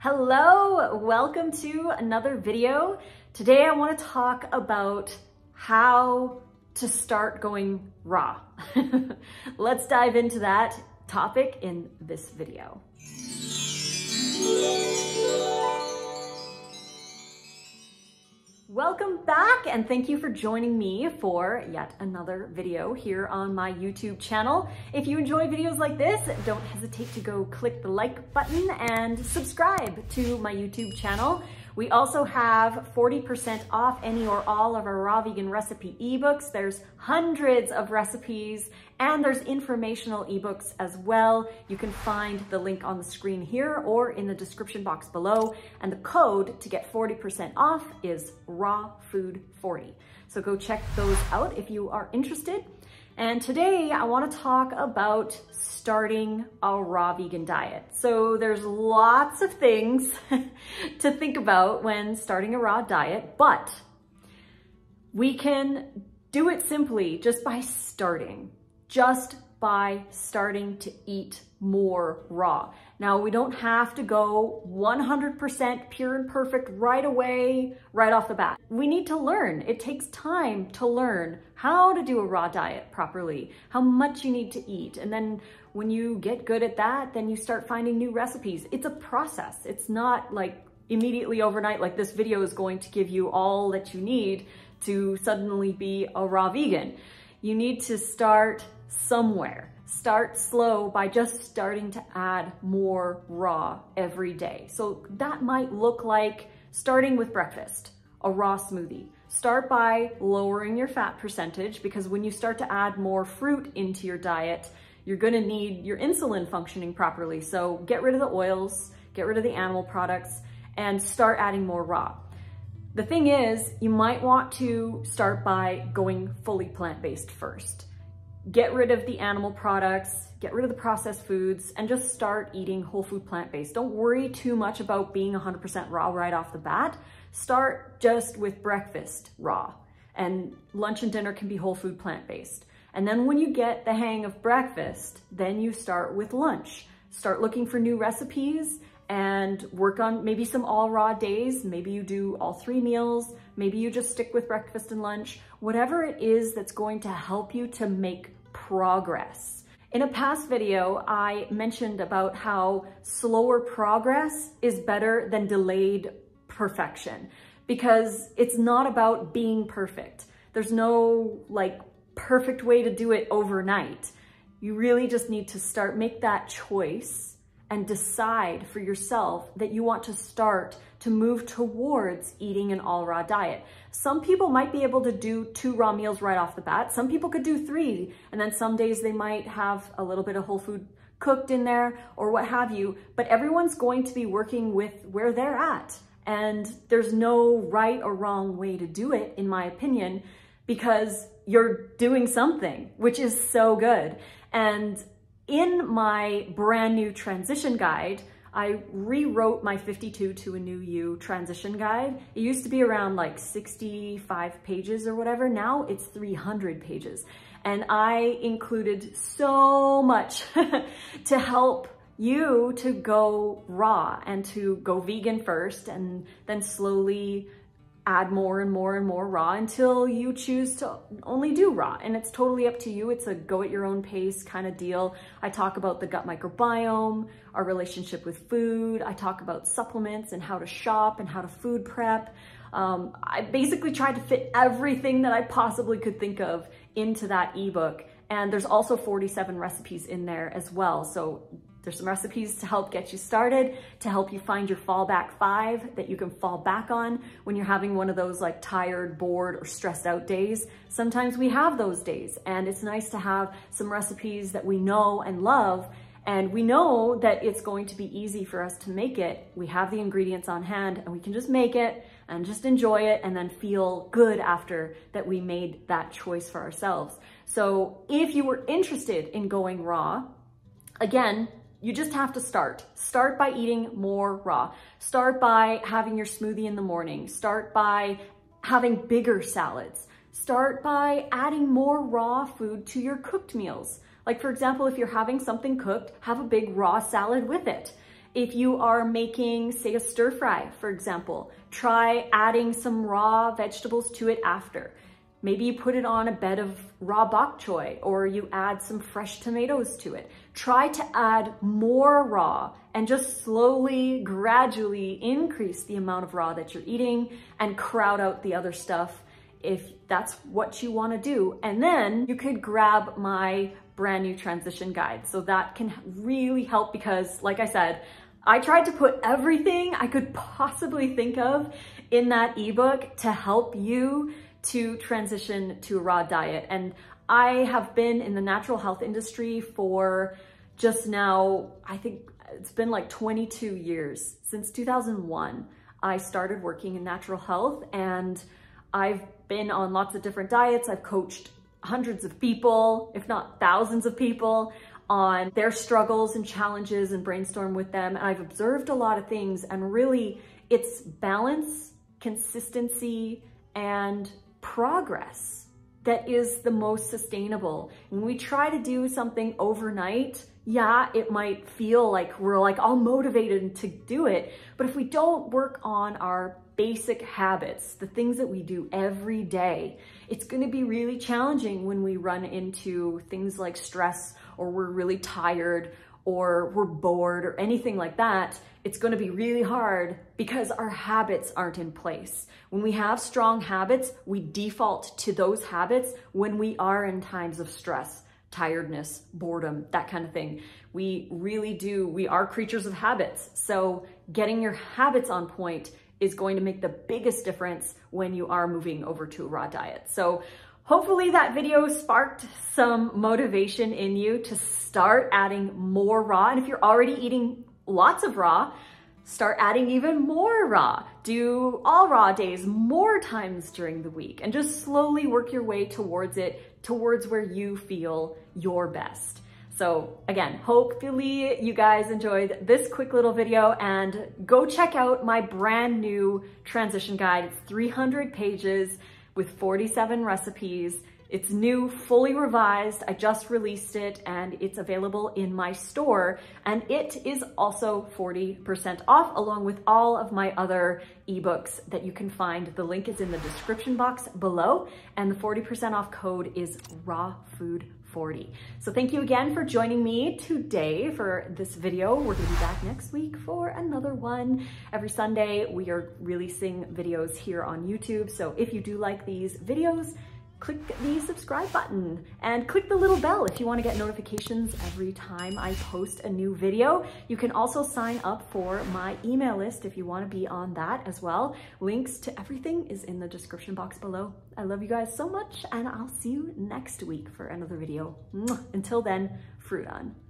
Hello, welcome to another video. Today I want to talk about how to start going raw. Let's dive into that topic in this video. Welcome back and thank you for joining me for yet another video here on my YouTube channel. If you enjoy videos like this, don't hesitate to go click the like button and subscribe to my YouTube channel. We also have 40% off any or all of our raw vegan recipe ebooks. There's hundreds of recipes and there's informational ebooks as well. You can find the link on the screen here or in the description box below. And the code to get 40% off is RAWFOOD40. So go check those out if you are interested. And today I want to talk about starting a raw vegan diet. So there's lots of things to think about when starting a raw diet, but we can do it simply just by starting to eat more raw. Now we don't have to go 100% pure and perfect right away, right off the bat. We need to learn. It takes time to learn how to do a raw diet properly, how much you need to eat. And then when you get good at that, then you start finding new recipes. It's a process. It's not like immediately overnight, like this video is going to give you all that you need to suddenly be a raw vegan. You need to start somewhere. Start slow by just starting to add more raw every day. So that might look like starting with breakfast, a raw smoothie. Start by lowering your fat percentage, because when you start to add more fruit into your diet, you're gonna need your insulin functioning properly. So get rid of the oils, get rid of the animal products, and start adding more raw. The thing is, you might want to start by going fully plant-based first. Get rid of the animal products, get rid of the processed foods, and just start eating whole food plant-based. Don't worry too much about being 100% raw right off the bat. Start just with breakfast raw, and lunch and dinner can be whole food plant-based. And then when you get the hang of breakfast, then you start with lunch. Start looking for new recipes and work on maybe some all raw days. Maybe you do all three meals. Maybe you just stick with breakfast and lunch. Whatever it is that's going to help you to make progress. In a past video, I mentioned about how slower progress is better than delayed perfection, because it's not about being perfect. There's no like perfect way to do it overnight. You really just need to make that choice and decide for yourself that you want to start to move towards eating an all raw diet. Some people might be able to do 2 raw meals right off the bat. Some people could do 3, and then some days they might have a little bit of whole food cooked in there or what have you, but everyone's going to be working with where they're at. And there's no right or wrong way to do it, in my opinion, because you're doing something, which is so good. And in my brand new transition guide, I rewrote my 52 to a new you transition guide. It used to be around like 65 pages or whatever. Now it's 300 pages. And I included so much to help you to go raw and to go vegan first, and then slowly add more and more and more raw until you choose to only do raw. And it's totally up to you. It's a go at your own pace kind of deal. I talk about the gut microbiome, our relationship with food. I talk about supplements and how to shop and how to food prep. I basically tried to fit everything that I possibly could think of into that ebook. And there's also 47 recipes in there as well. So there's some recipes to help get you started, to help you find your fallback 5 that you can fall back on when you're having one of those like tired, bored, or stressed out days. Sometimes we have those days, and it's nice to have some recipes that we know and love, and we know that it's going to be easy for us to make it. We have the ingredients on hand and we can just make it and just enjoy it and then feel good after that we made that choice for ourselves. So if you were interested in going raw, again, you just have to start. Start by eating more raw. Start by having your smoothie in the morning. Start by having bigger salads. Start by adding more raw food to your cooked meals. Like for example, if you're having something cooked, have a big raw salad with it. If you are making, say, a stir fry, for example, try adding some raw vegetables to it after. Maybe you put it on a bed of raw bok choy, or you add some fresh tomatoes to it. Try to add more raw and just slowly, gradually increase the amount of raw that you're eating and crowd out the other stuff if that's what you want to do. And then you could grab my brand new transition guide. So that can really help because, like I said, I tried to put everything I could possibly think of in that ebook to help you to transition to a raw diet. And I have been in the natural health industry for just now, I think it's been like 22 years. Since 2001, I started working in natural health, and I've been on lots of different diets. I've coached hundreds of people, if not thousands of people, on their struggles and challenges and brainstorm with them. And I've observed a lot of things, and really it's balance, consistency, and progress that is the most sustainable. When we try to do something overnight, yeah, it might feel like we're like all motivated to do it, but if we don't work on our basic habits, the things that we do every day, it's going to be really challenging when we run into things like stress, or we're really tired, or we're bored, or anything like that. It's going to be really hard because our habits aren't in place. When we have strong habits, we default to those habits when we are in times of stress, tiredness, boredom, that kind of thing. We really do. We are creatures of habits. So getting your habits on point is going to make the biggest difference when you are moving over to a raw diet. So hopefully that video sparked some motivation in you to start adding more raw. And if you're already eating lots of raw, start adding even more raw. Do all raw days more times during the week, and just slowly work your way towards it, towards where you feel your best. So again, hopefully you guys enjoyed this quick little video, and go check out my brand new transition guide. It's 300 pages with 47 recipes. It's new, fully revised. I just released it, and it's available in my store, and it is also 40% off, along with all of my other ebooks that you can find. The link is in the description box below, and the 40% off code is RAWFOOD40. So thank you again for joining me today for this video. We're gonna be back next week for another one. Every Sunday, we are releasing videos here on YouTube. So if you do like these videos, click the subscribe button and click the little bell if you want to get notifications every time I post a new video. You can also sign up for my email list if you want to be on that as well. Links to everything is in the description box below. I love you guys so much, and I'll see you next week for another video. Until then, fruit on.